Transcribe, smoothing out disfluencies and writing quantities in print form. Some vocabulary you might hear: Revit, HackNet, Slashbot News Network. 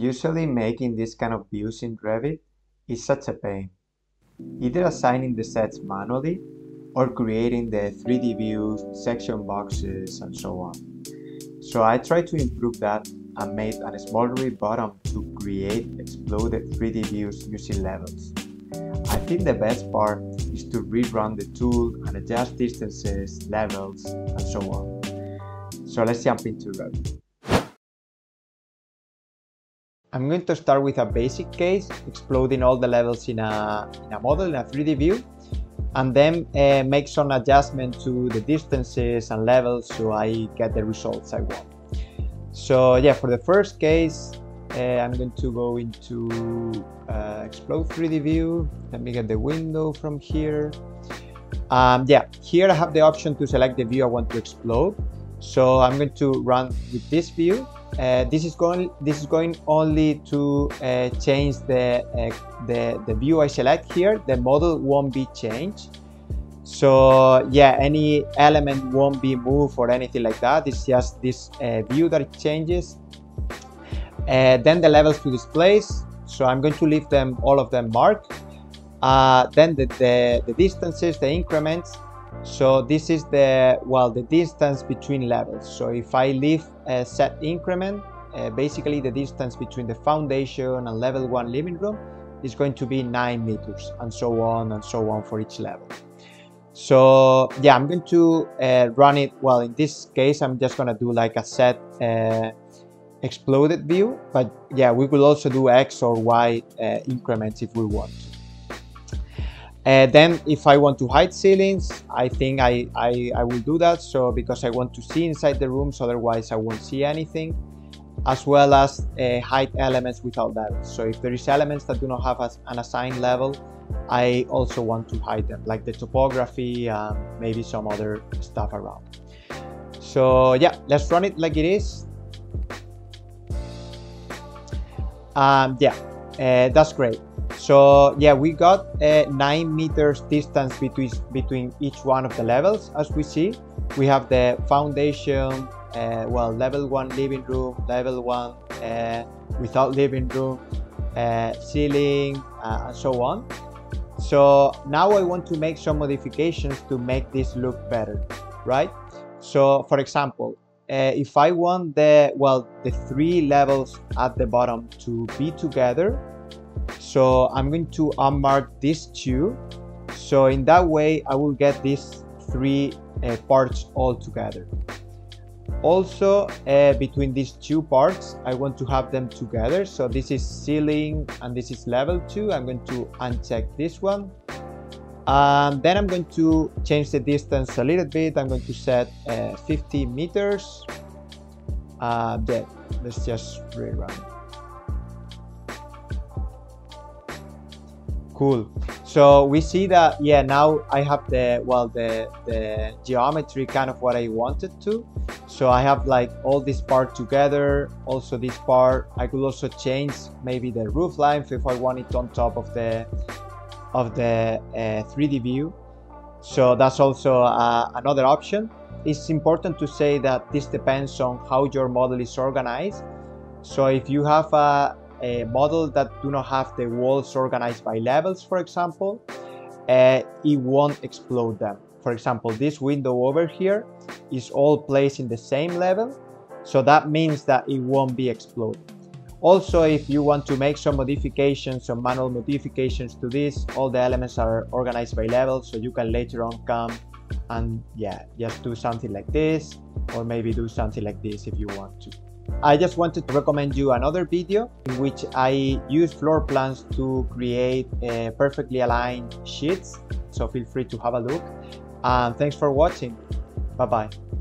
Usually making these kind of views in Revit is such a pain. Either assigning the sets manually or creating the 3D views, section boxes, and so on. So I tried to improve that and made a small Revit button to create exploded 3D views using levels. I think the best part is to rerun the tool and adjust distances, levels, and so on. So let's jump into Revit. I'm going to start with a basic case, exploding all the levels in a model, in a 3D view, and then make some adjustment to the distances and levels so I get the results I want. So yeah, for the first case, I'm going to go into explode 3D view. Let me get the window from here. Yeah, here I have the option to select the view I want to explode. So I'm going to run with this view. This is going only to change the view I select here. The model won't be changed. So yeah, any element won't be moved or anything like that. It's just this view that changes. Then the levels to displace. So I'm going to leave them, all of them marked. Then the distances, the increments. So this is the distance between levels. So if I leave a set increment, basically the distance between the foundation and level 1 living room is going to be 9 meters, and so on for each level. So yeah, I'm going to run it. Well, in this case, I'm just going to do like a set exploded view, but yeah, we could also do X or Y increments if we want to. Then if I want to hide ceilings, I think I will do that, so because I want to see inside the rooms, otherwise I won't see anything, as well as hide elements without levels. So if there is elements that do not have an assigned level, I also want to hide them, like the topography, maybe some other stuff around. So yeah, let's run it like it is. Yeah, that's great. So yeah, we got 9 meters distance between each one of the levels. As we see, we have the foundation, well, level 1 living room, level 1 without living room, ceiling, and so on. So now I want to make some modifications to make this look better, right? So for example, if I want the 3 levels at the bottom to be together, so I'm going to unmark these 2, so in that way I will get these 3 parts all together. Also, between these 2 parts I want to have them together, so this is ceiling and this is level 2. I'm going to uncheck this one, and then I'm going to change the distance a little bit. I'm going to set 50 meters. Yeah, let's just rerun. Cool. So we see that, yeah, now I have the geometry kind of what I wanted to. So I have like all this part together, also this part. I could also change maybe the roof line if I want it on top of the 3D view. So that's also another option. It's important to say that this depends on how your model is organized. So if you have a model that do not have the walls organized by levels, for example, it won't explode them. For example, this window over here is all placed in the same level, so that means that it won't be exploded. Also, if you want to make some modifications, some manual modifications to this, all the elements are organized by levels, so you can later on come and yeah, just do something like this, or maybe do something like this if you want to. I just wanted to recommend you another video in which I use floor plans to create perfectly aligned sheets, so feel free to have a look. And thanks for watching. Bye bye.